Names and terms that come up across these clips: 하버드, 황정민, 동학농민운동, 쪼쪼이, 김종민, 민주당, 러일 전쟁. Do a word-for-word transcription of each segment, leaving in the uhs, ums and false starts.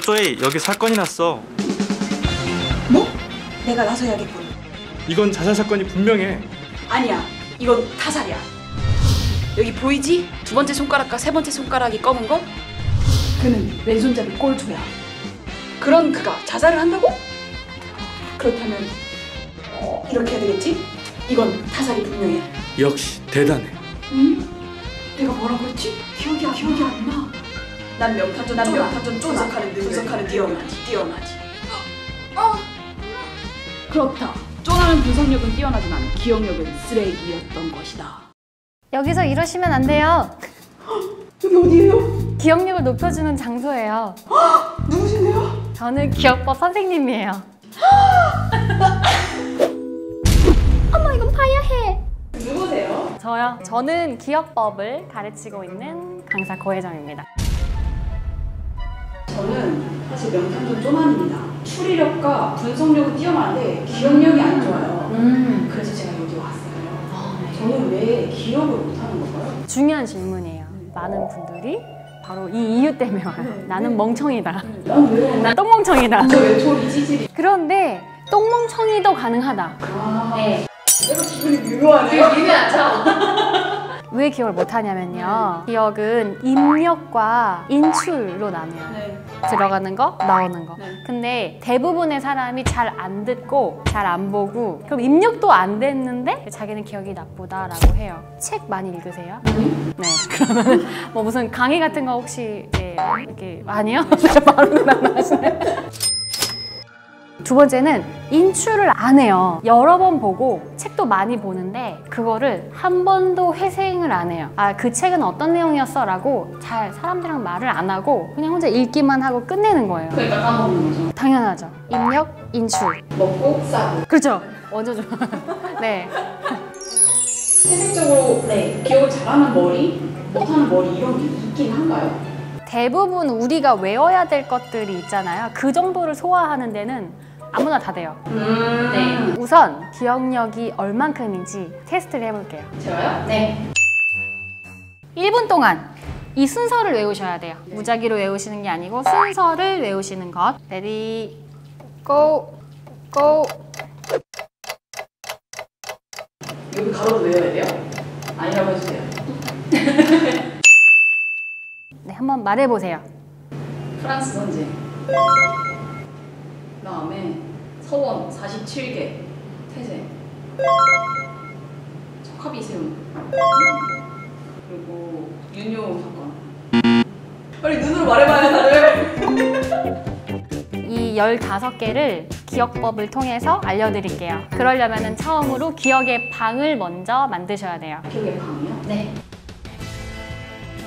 쪼쪼이, 여기 사건이 났어. 뭐? 내가 나서야겠군. 이건 자살 사건이 분명해. 아니야, 이건 타살이야. 여기 보이지? 두 번째 손가락과 세 번째 손가락이 검은 거? 그는 왼손잡이 꼴투야. 그런 그가 자살을 한다고? 그렇다면 이렇게 해야 되겠지? 이건 타살이 분명해. 역시 대단해. 응? 내가 뭐라고 했지? 기억이 안, 기억이 안 나. 난 명탐정, 난 명탐정 조작하는 능력, 조작하는 뛰어나지, 뛰어나지. 어, 어. 그렇다. 쪼나는 분석력은 뛰어나지만 기억력은 쓰레기였던 것이다. 여기서 이러시면 안 돼요. 여기 어디예요? 기억력을 높여주는 장소예요. 누구신데요? 저는 기억법 선생님이에요. 어머, 이건 봐야 해. 누구세요? 저요? 저는 기억법을 가르치고 있는 강사 고혜정입니다. 저는 사실 명탐정 쪼만입니다. 추리력과 분석력은 뛰어나는데 기억력이 안 좋아요. 음. 그래서 제가 여기 왔어요. 아, 네. 저는 왜 기억을 못하는 건가요? 중요한 질문이에요. 음. 많은 분들이 바로 이 이유 때문에 와요. 네. 나는 멍청이다. 음. 난 왜? 난 똥멍청이다. 저 왜 저리 찌질이? 그런데 똥멍청이도 가능하다. 아. 네. 내가 기분이 묘하네요. 묘하죠? 왜 기억을 못하냐면요. 네. 기억은 입력과 인출로 나뉘어요. 네. 들어가는 거, 나오는 거. 네. 근데 대부분의 사람이 잘 안 듣고 잘 안 보고 그럼 입력도 안 됐는데 자기는 기억이 나쁘다라고 해요. 책 많이 읽으세요? 음? 네. 그러면 뭐 무슨 강의 같은 거 혹시 예, 이렇게 아니요? 바로 나가시네. 두 번째는 인출을 안 해요. 여러 번 보고 책도 많이 보는데 그거를 한 번도 회생을 안 해요. 아, 그 책은 어떤 내용이었어? 라고 잘 사람들이랑 말을 안 하고 그냥 혼자 읽기만 하고 끝내는 거예요. 그러니까 까먹는 거죠. 당연하죠. 입력, 인출. 먹고, 싸고. 그렇죠. 먼저 좀. 네. 태생적으로 네. 기억을 잘하는 머리, 못하는 머리 이런 게 있긴 한가요? 대부분 우리가 외워야 될 것들이 있잖아요. 그 정도를 소화하는 데는 아무나 다 돼요. 음 네. 우선 기억력이 얼만큼인지 테스트를 해볼게요. 저요? 네. 일 분 동안 이 순서를 외우셔야 돼요. 네. 무작위로 외우시는 게 아니고 순서를 외우시는 것. 레디, 고, 고. 여기 가로도 외워야 돼요? 아니라고 해주세요. 네, 한번 말해보세요. 프랑스 전쟁. 그 다음에 서원 사십칠 개 태생. 척하비 세움. 그리고 윤요 사건. 빨리 눈으로 말해봐야 다들. 이 열다섯 개를 기억법을 통해서 알려드릴게요. 그러려면 처음으로 기억의 방을 먼저 만드셔야 돼요. 기억의 방이요? 네.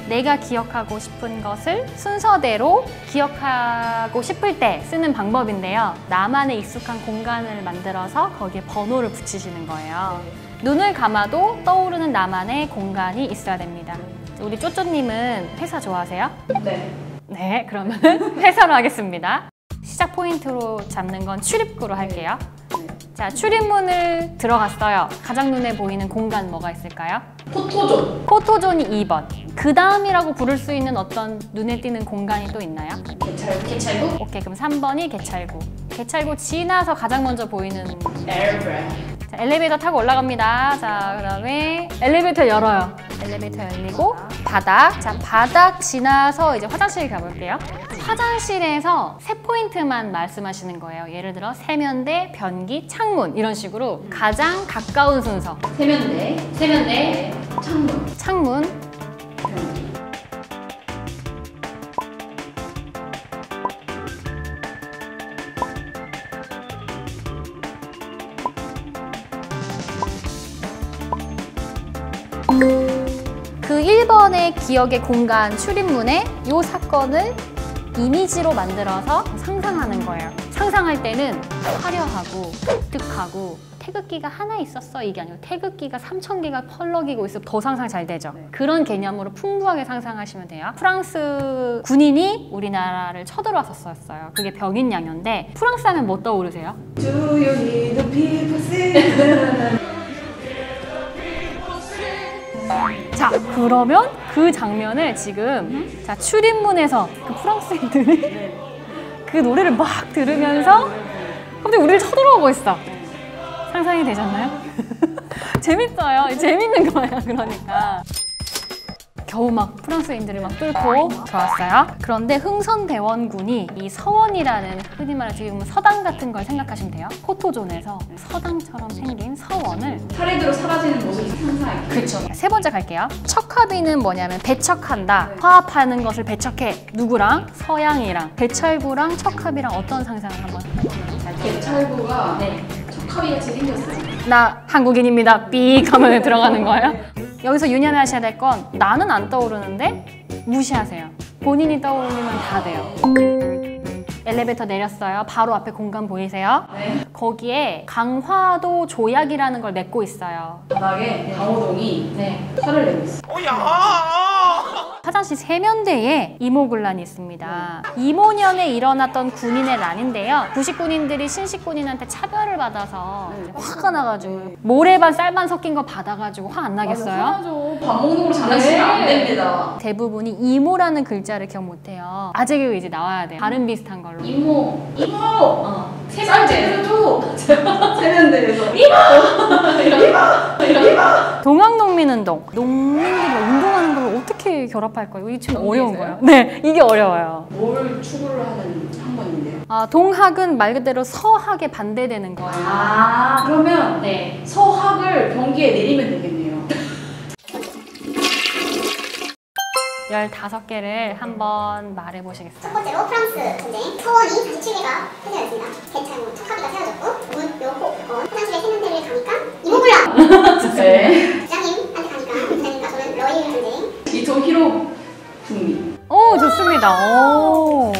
내가 기억하고 싶은 것을 순서대로 기억하고 싶을 때 쓰는 방법인데요. 나만의 익숙한 공간을 만들어서 거기에 번호를 붙이시는 거예요. 눈을 감아도 떠오르는 나만의 공간이 있어야 됩니다. 우리 쪼쪼님은 회사 좋아하세요? 네. 네, 그러면 회사로 하겠습니다. 시작 포인트로 잡는 건 출입구로 할게요. 자, 출입문을 들어갔어요. 가장 눈에 보이는 공간 뭐가 있을까요? 포토존! 포토존이 이 번. 그 다음이라고 부를 수 있는 어떤 눈에 띄는 공간이 또 있나요? 개찰구. 개찰구? 오케이, 그럼 삼 번이 개찰구. 개찰구 지나서 가장 먼저 보이는... 엘브레. 자, 엘리베이터 타고 올라갑니다. 자, 그 다음에 엘리베이터 열어요. 엘리베이터 열리고 바닥. 자, 바닥 지나서 이제 화장실 가볼게요. 화장실에서 세 포인트만 말씀하시는 거예요. 예를 들어 세면대, 변기, 창문 이런 식으로 가장 가까운 순서. 세면대, 세면대, 창문. 창문. 변기. 그 일 번의 기억의 공간 출입문에 이 사건을 이미지로 만들어서 상상하는 거예요. 상상할 때는 화려하고 독특하고 태극기가 하나 있었어 이게 아니고 태극기가 삼천 개가 펄럭이고 있어 더 상상 잘 되죠. 네. 그런 개념으로 풍부하게 상상하시면 돼요. 프랑스 군인이 우리나라를 쳐들어왔었어요. 그게 병인양요인데 프랑스 하면 뭐 떠오르세요? 자, 그러면 그 장면을 지금 자, 출입문에서 그 프랑스인들이 그 노래를 막 들으면서 갑자기 우리를 쳐들어오고 있어. 상상이 되셨나요? 재밌어요. 재밌는 거예요, 그러니까. 겨우 막 프랑스인들이 막 뚫고 들어왔어요. 그런데 흥선대원군이 이 서원이라는, 흔히 말해 지금 서당 같은 걸 생각하시면 돼요. 포토존에서 서당처럼 생긴 서원을 차례대로 사라지는 모습이 상상해요. 그렇죠. 세 번째 갈게요. 척합의는 뭐냐면 배척한다. 네. 화합하는 것을 배척해. 누구랑? 서양이랑. 배철구랑 척합의랑 어떤 상상을 한번 해보세요. 배철구가 네. 척합의 같이 생겼어요. 나 한국인입니다. 삐 하면 들어가는 거예요. 여기서 유념하셔야 될 건 나는 안 떠오르는데 무시하세요. 본인이 떠오르면 다 돼요. 엘리베이터 내렸어요. 바로 앞에 공간 보이세요? 네. 거기에 강화도 조약이라는 걸 맺고 있어요. 바닥에 강호동이 네. 화를 내고 있어요. 화장실 세면대에 이모군란이 있습니다. 이모년에 일어났던 군인의 난인데요. 구식군인들이 신식군인한테 차별을 받아서 네. 화가 나가지고 모래반 쌀반 섞인 거 받아가지고 화 안 나겠어요? 밥 먹는 걸로 장난치면 안 됩니다. 대부분이 이모라는 글자를 기억 못해요. 아재교 이제 나와야 돼요. 발음 비슷한 걸로. 이모! 이모! 어. 세면대에서도 세면대에서 이모! 이모! 이모! 동학농민운동. 농민들이 운동하는 걸 어떻게 결합할 거예요? 이게 지금 어려운 거예요. 네, 이게 어려워요. 뭘 추구를 하는 학문인데요? 아, 동학은 말 그대로 서학에 반대되는 거예요. 아, 그러면 네. 서학을 경기에 내리면 되겠네요. 열다섯 개를 한번 말해보시겠어요? 첫 번째로 프랑스 전쟁. 서원이 자기 취미가 폐쇄되었습니다. 배철구, 척합의가 사라졌고 문, 묘, 호, 원, 화장실에 세면대를 가니까 이모군란! 네. 부장님한테 가니까 부장님과 저는 러일 전쟁. 이토 히로 북미. 오, 좋습니다. 오.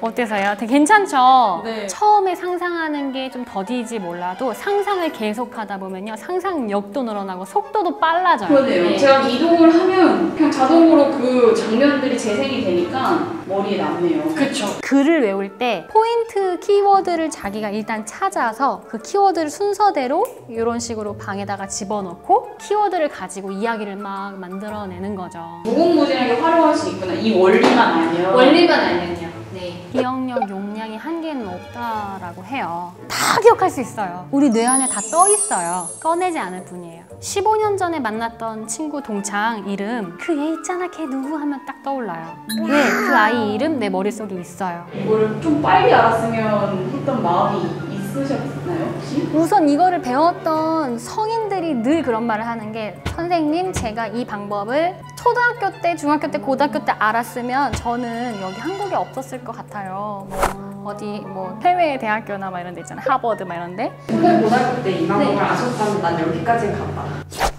어때서요? 되게 괜찮죠? 네. 처음에 상상하는 게 좀 더디지 몰라도 상상을 계속하다 보면요, 상상력도 늘어나고 속도도 빨라져요. 그러네요. 네. 제가 이동을 하면 그냥 자동으로 그 장면들이 재생이 되니까 머리에 남네요. 그렇죠. 글을 외울 때 포인트 키워드를 자기가 일단 찾아서 그 키워드를 순서대로 이런 식으로 방에다가 집어넣고 키워드를 가지고 이야기를 막 만들어내는 거죠. 무궁무진하게 활용할 수 있구나. 이 원리만 알면. 원리만 알면요. 네. 기억력 용량이 한계는 없다라고 해요. 다 기억할 수 있어요. 우리 뇌 안에 다 떠 있어요. 꺼내지 않을 뿐이에요. 십오 년 전에 만났던 친구 동창 이름, 그 애 있잖아, 걔 누구 하면 딱 떠올라요. 왜? 그 아이 이름 내 머릿속에 있어요. 이거를 좀 빨리 알았으면 했던 마음이 쓰셨나요, 혹시? 우선 이거를 배웠던 성인들이 늘 그런 말을 하는 게, 선생님 제가 이 방법을 초등학교 때, 중학교 때, 고등학교 때 알았으면 저는 여기 한국에 없었을 것 같아요. 뭐 어디 뭐 해외 대학교나 막 이런 데 있잖아요. 하버드 막 이런 데. 고등학교 때 이 방법을 네. 아셨다면 난 여기까지 갔다.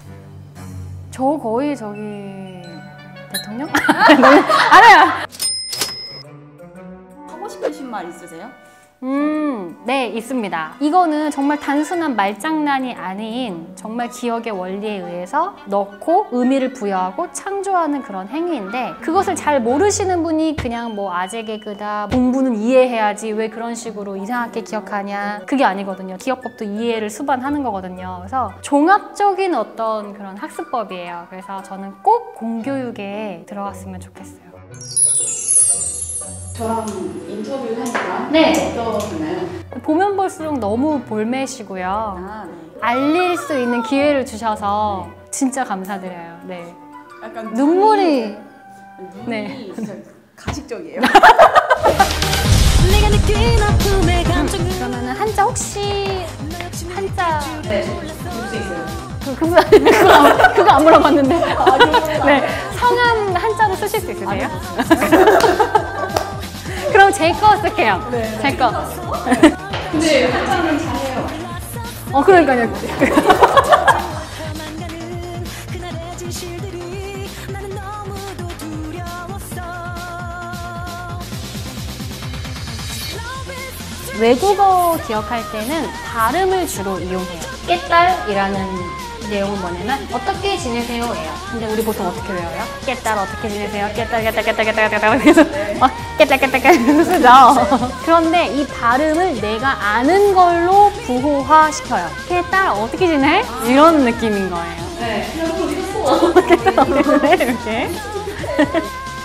저 거의 저기... 대통령? 아니야! 하고 싶으신 말 있으세요? 음, 네, 있습니다. 이거는 정말 단순한 말장난이 아닌 정말 기억의 원리에 의해서 넣고 의미를 부여하고 창조하는 그런 행위인데, 그것을 잘 모르시는 분이 그냥 뭐 아재 개그다, 공부는 이해해야지 왜 그런 식으로 이상하게 기억하냐, 그게 아니거든요. 기억법도 이해를 수반하는 거거든요. 그래서 종합적인 어떤 그런 학습법이에요. 그래서 저는 꼭 공교육에 들어갔으면 좋겠어요. 저랑 인터뷰하니까 네. 어떠셨나요? 보면 볼수록 너무 볼매시고요. 아, 네. 알릴 수 있는 기회를 주셔서 네. 진짜 감사드려요. 네. 약간 눈물이... 눈물이 네. 진짜 가식적이에요. 그러면 한자 혹시... 한자... 네, 볼 수 있어요. 그거, 그거, 안, 그거 안 물어봤는데. 아, 네. 성함 한자로 쓰실 수 있으세요? 아, 그럼 제 거 쓸게요. 네. 제 거. 근데 한자는 잘해요. 어, 그러니까요. 외국어 기억할 때는 발음을 주로 이용해요. 깨달이라는 내용은 뭐냐면 어떻게 지내세요? 예요. 근데 우리 보통 어떻게 외워요? 깨달 어떻게 지내세요? 깨달 깨달 깨달 깨달 깨달 그래서 막 깨달 깨달 깨달 쓰죠. 그런데 이 발음을 내가 아는 걸로 부호화 시켜요. 깨달 어떻게 지내? 이런 느낌인 거예요. 네. 이렇게.